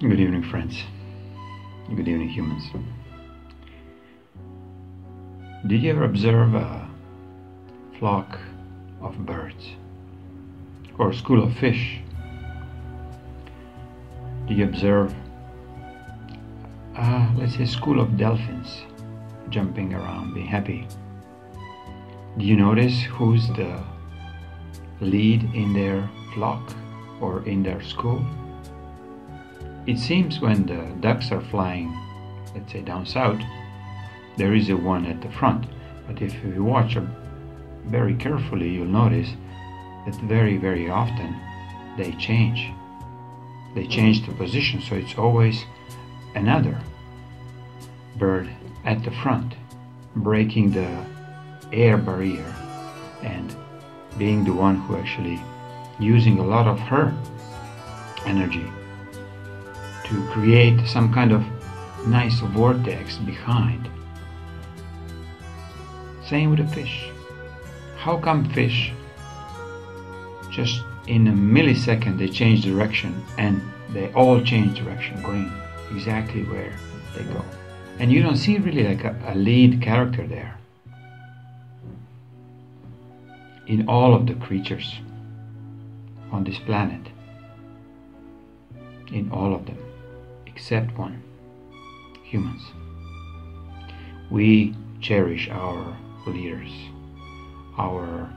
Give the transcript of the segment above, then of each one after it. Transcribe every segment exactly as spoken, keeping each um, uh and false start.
Good evening, friends. Good evening, humans. Did you ever observe a flock of birds or a school of fish? Did you observe, uh, let's say, a school of dolphins jumping around, being happy? Do you notice who's the lead in their flock or in their school? It seems when the ducks are flying, let's say down south, there is a one at the front. But if you watch very carefully, you'll notice that very, very often they change. They change the position, so it's always another bird at the front, breaking the air barrier and being the one who actually using a lot of her energy to create some kind of nice vortex behind. Same with the fish. How come fish, just in a millisecond, they change direction, and they all change direction, going exactly where they go? And you don't see really like a, a lead character there. In all of the creatures on this planet, in all of them, except one, humans. We cherish our leaders, our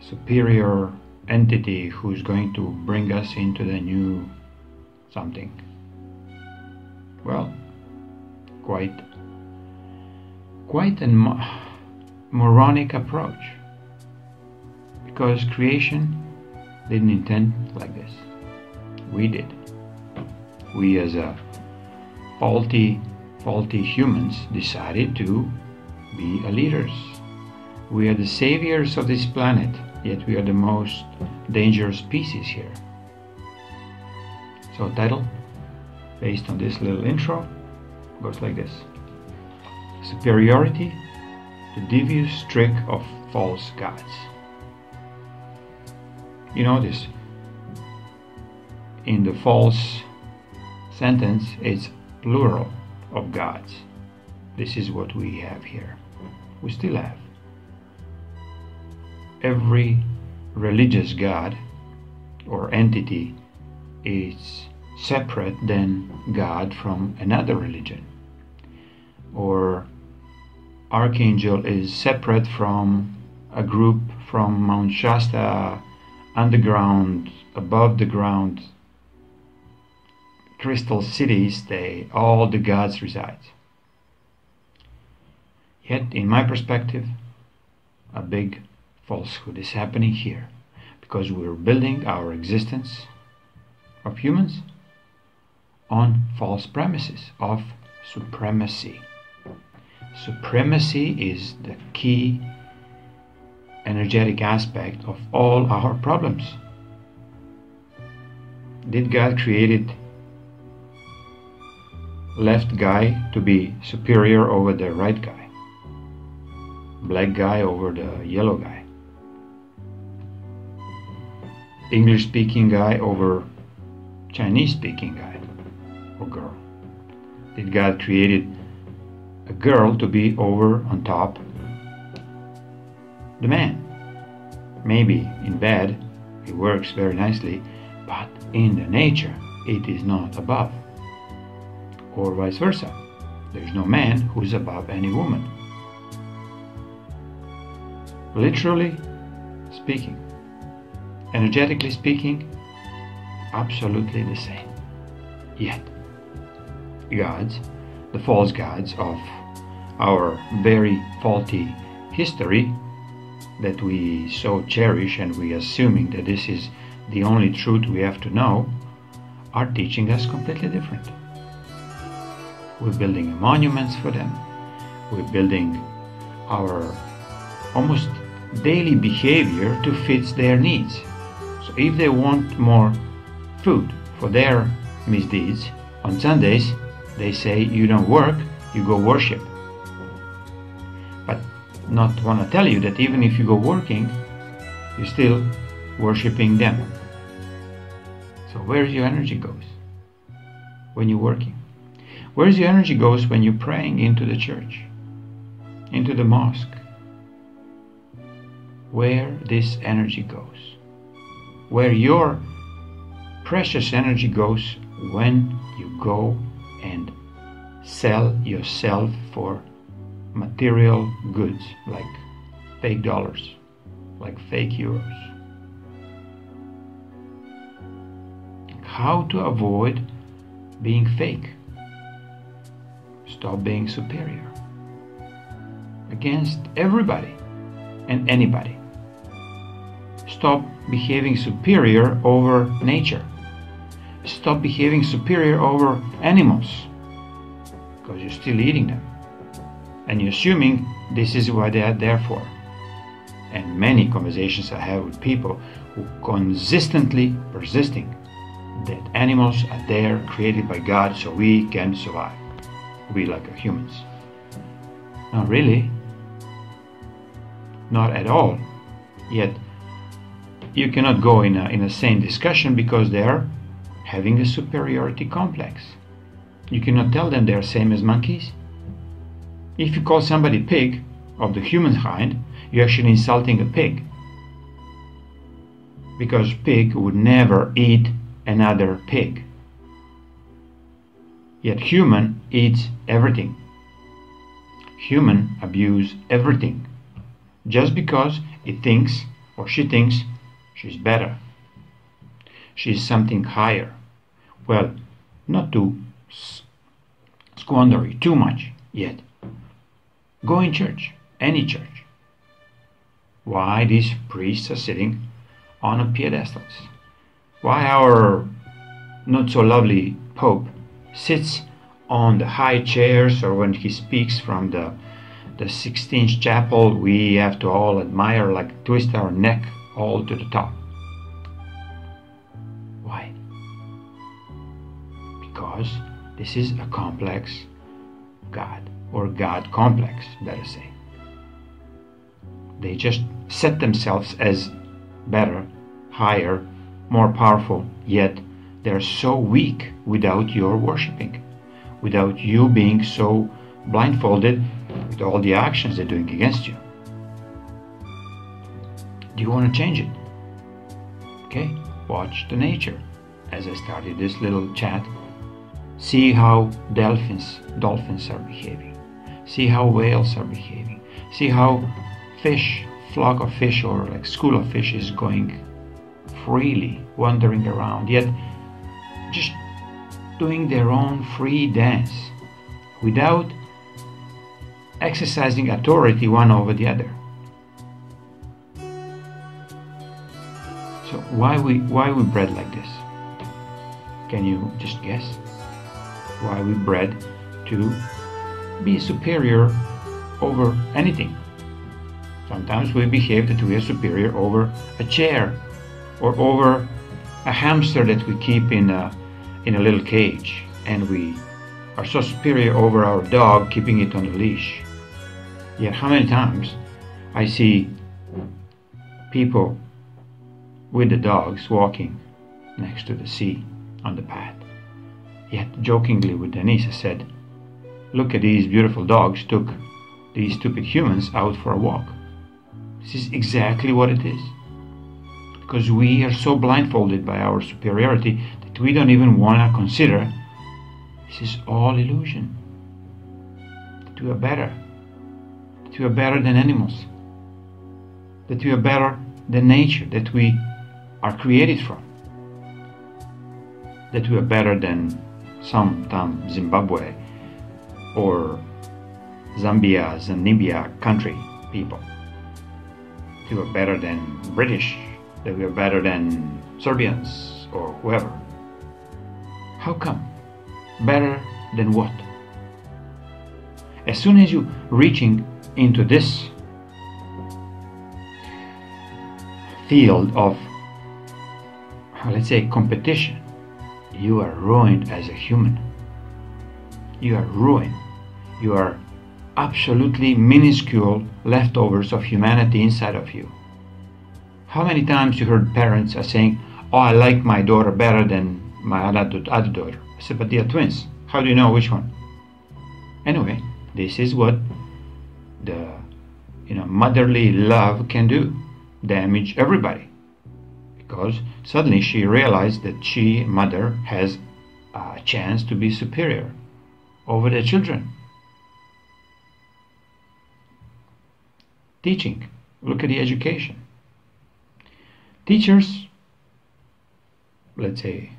superior entity who's going to bring us into the new something. Well, quite, quite a mo moronic approach, because creation didn't intend like this. We did. We as a faulty, faulty humans decided to be a leaders. We are the saviors of this planet, yet we are the most dangerous species here. So title, based on this little intro, goes like this. Superiority, the devious trick of false gods. You notice, in the false sentence, it's plural of gods. This is what we have here. We still have. Every religious god or entity is separate than God from another religion. Or archangel is separate from a group from Mount Shasta, underground, above the ground, crystal cities, they, all the gods reside. Yet, in my perspective, a big falsehood is happening here, because we're building our existence of humans on false premises of supremacy. Supremacy is the key energetic aspect of all our problems. Did God created left guy to be superior over the right guy, black guy over the yellow guy, English speaking guy over Chinese speaking guy or girl? Did God created a girl to be over on top the man? Maybe in bed it works very nicely, but in the nature it is not above. Or vice versa, there's no man who's above any woman. Literally speaking, energetically speaking, absolutely the same. Yet, gods, the false gods of our very faulty history that we so cherish, and we assuming that this is the only truth we have to know, are teaching us completely different. We're building monuments for them. We're building our almost daily behavior to fit their needs. So if they want more food for their misdeeds, on Sundays they say, you don't work, you go worship. But not want to tell you that even if you go working, you're still worshipping them. So where your energy goes? when you're working? Where's your energy goes when you're praying? Into the church, into the mosque. Where this energy goes, where your precious energy goes when you go and sell yourself for material goods, like fake dollars, like fake euros. How to avoid being fake? Stop being superior against everybody and anybody. Stop behaving superior over nature. Stop behaving superior over animals, because you're still eating them and you're assuming this is what they are there for. And many conversations I have with people who consistently persisting that animals are there, created by God, so we can survive, we like humans. Not really, not at all. Yet you cannot go in a, in a sane discussion, because they are having a superiority complex. You cannot tell them they are same as monkeys. If you call somebody pig of the human kind, you're actually insulting a pig, because pig would never eat another pig. Yet human eats everything. Human abuse everything, just because it thinks, or she thinks, she's better, she's something higher. Well, not to squander it too much, yet go in church, any church. Why these priests are sitting on a pedestal? Why our not so lovely Pope sits on the high chairs, or when he speaks from the, the Sixtine Chapel, we have to all admire, like twist our neck all to the top. Why? Because this is a complex God, or God complex, better say. They just set themselves as better, higher, more powerful, yet they're so weak without your worshipping, without you being so blindfolded with all the actions they're doing against you. Do you want to change it? Okay, watch the nature. As I started this little chat, see how dolphins, dolphins are behaving. See how whales are behaving. See how fish, flock of fish, or like school of fish is going freely, wandering around, yet just doing their own free dance without exercising authority one over the other. So why we why we bred like this? Can you just guess? Why we bred to be superior over anything? Sometimes we behave that we are superior over a chair, or over a hamster that we keep in a, in a little cage, and we are so superior over our dog, keeping it on a leash. Yet how many times I see people with the dogs walking next to the sea on the path, yet jokingly with Denise I said, look at these beautiful dogs, took these stupid humans out for a walk. This is exactly what it is. Because we are so blindfolded by our superiority that we don't even want to consider this is all illusion. That we are better. That we are better than animals. That we are better than nature that we are created from. That we are better than some Zimbabwe or Zambia, Namibia country people. That we are better than British. That we are better than Serbians or whoever. How come? Better than what? As soon as you reaching into this field of, let's say, competition, you are ruined as a human. You are ruined. You are absolutely minuscule leftovers of humanity inside of you. How many times you heard parents are saying, oh, I like my daughter better than my other daughter. I said, but they are twins. How do you know which one? Anyway, this is what the you know motherly love can do, damage everybody. Because suddenly she realized that she, mother, has a chance to be superior over the children. Teaching. Look at the education. Teachers, let's say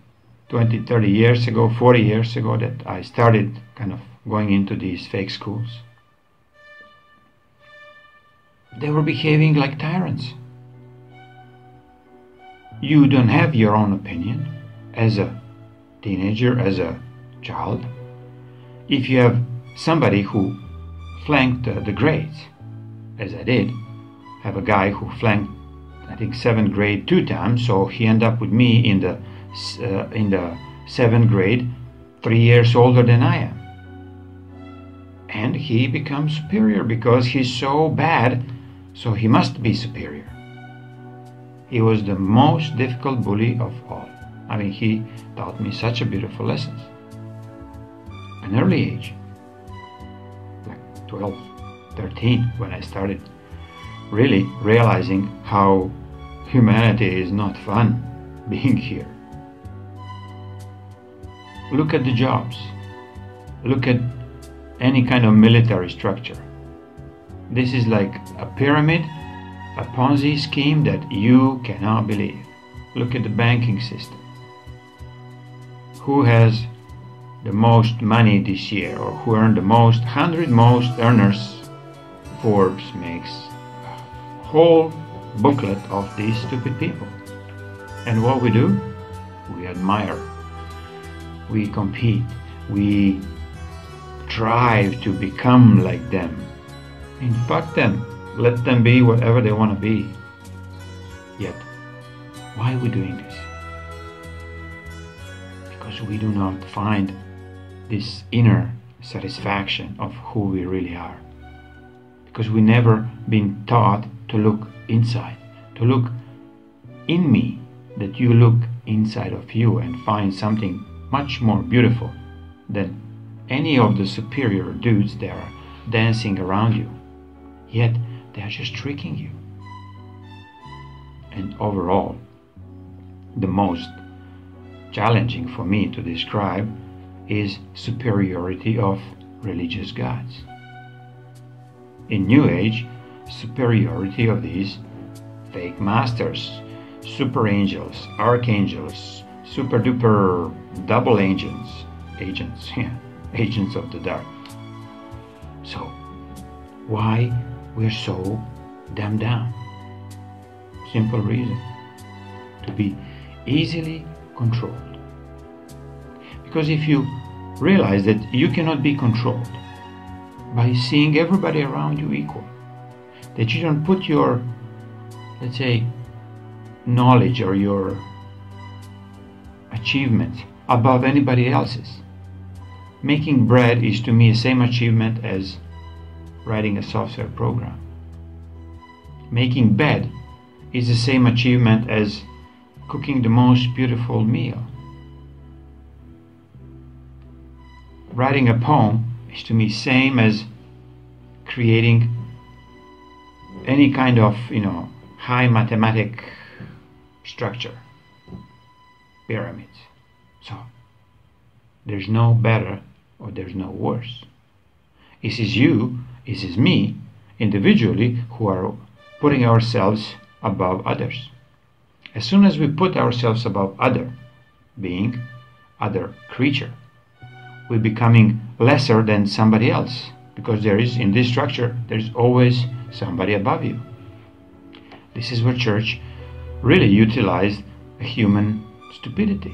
twenty, thirty years ago, forty years ago, that I started kind of going into these fake schools, they were behaving like tyrants. You don't have your own opinion as a teenager, as a child. If you have somebody who flunked uh, the grades, as I did, have a guy who flunked, I think, seventh grade two times, so he ended up with me in the uh, in the seventh grade, three years older than I am, and he becomes superior because he's so bad, so he must be superior. He was the most difficult bully of all. I mean, he taught me such a beautiful lessons. An early age, like twelve, thirteen, when I started really realizing how humanity is not fun being here. Look at the jobs. Look at any kind of military structure. This is like a pyramid, a Ponzi scheme that you cannot believe. Look at the banking system. Who has the most money this year, or who earned the most? Hundred most earners. Forbes makes a whole booklet of these stupid people. And what we do? We admire. We compete. We strive to become like them. And fuck them. Let them be whatever they want to be. Yet, why are we doing this? Because we do not find this inner satisfaction of who we really are. Because we never been taught to look inside, to look in me, that you look inside of you and find something much more beautiful than any of the superior dudes that are dancing around you. Yet they are just tricking you. And overall, the most challenging for me to describe is superiority of religious gods. In New Age, superiority of these fake masters, super angels, archangels, super duper double agents, agents, yeah, agents of the dark. So, why we're so dumbed down? Simple reason: to be easily controlled. Because if you realize that you cannot be controlled by seeing everybody around you equal, that you don't put your, let's say, knowledge or your achievements above anybody else's. Making bread is to me the same achievement as writing a software program. Making bed is the same achievement as cooking the most beautiful meal. Writing a poem is to me same as creating any kind of, you know, high mathematic structure, pyramids. So there's no better or there's no worse. It is you, it is me, individually, who are putting ourselves above others. As soon as we put ourselves above other being, other creature, we're becoming lesser than somebody else, because there is, in this structure, there's always somebody above you. This is where church really utilized human stupidity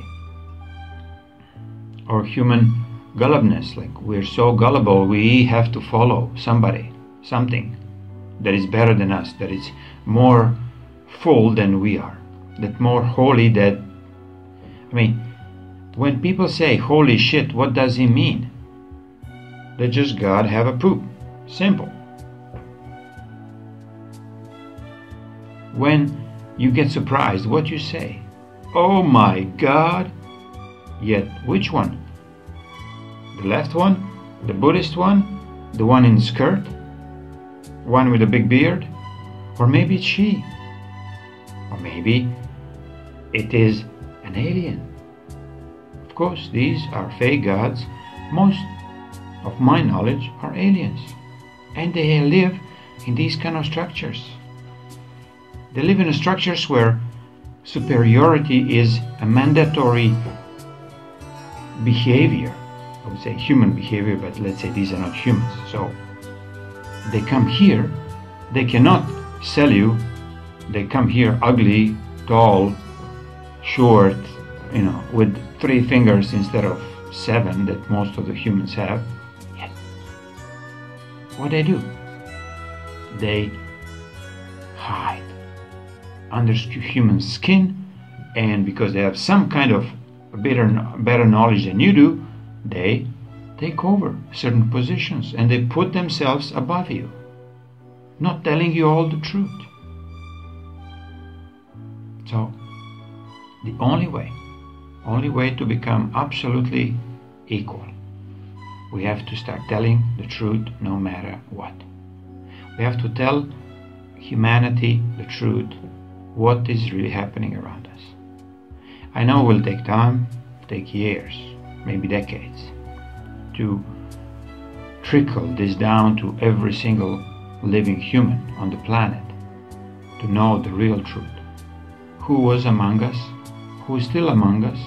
or human gullibness. Like, we're so gullible, we have to follow somebody, something that is better than us, that is more full than we are, that more holy. That, I mean, when people say holy shit, what does it mean? That just God have a poop, simple. When you get surprised, what you say? Oh my God, yet. Which one? The left one? The Buddhist one? The one in the skirt? One with a big beard? Or maybe it's she? Or maybe it is an alien? Of course, these are fake gods. Most of my knowledge are aliens, and they live in these kind of structures. They live in structures where superiority is a mandatory behavior. I would say human behavior, but let's say these are not humans. So they come here, they cannot sell you. They come here ugly, tall, short, you know, with three fingers instead of seven that most of the humans have. Yet, what they do? They hide under human skin, and because they have some kind of better, better knowledge than you do, they take over certain positions and they put themselves above you, not telling you all the truth. So the only way, only way to become absolutely equal, we have to start telling the truth no matter what. We have to tell humanity the truth, what is really happening around us. I know it will take time, take years, maybe decades, to trickle this down to every single living human on the planet, to know the real truth. Who was among us, who is still among us,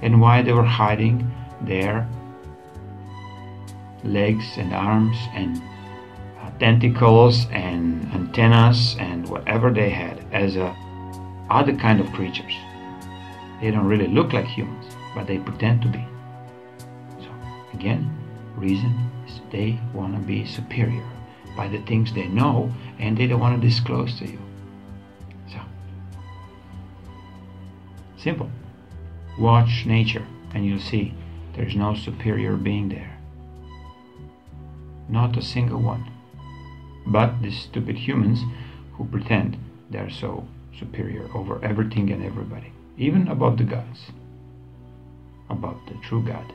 and why they were hiding their legs and arms and tentacles and antennas and whatever they had as a other kind of creatures. They don't really look like humans, but they pretend to be. So again, reason is they want to be superior by the things they know, and they don't want to disclose to you. So simple. Watch nature and you'll see there's no superior being there, not a single one. But these stupid humans who pretend they are so superior over everything and everybody, even about the gods, about the true God.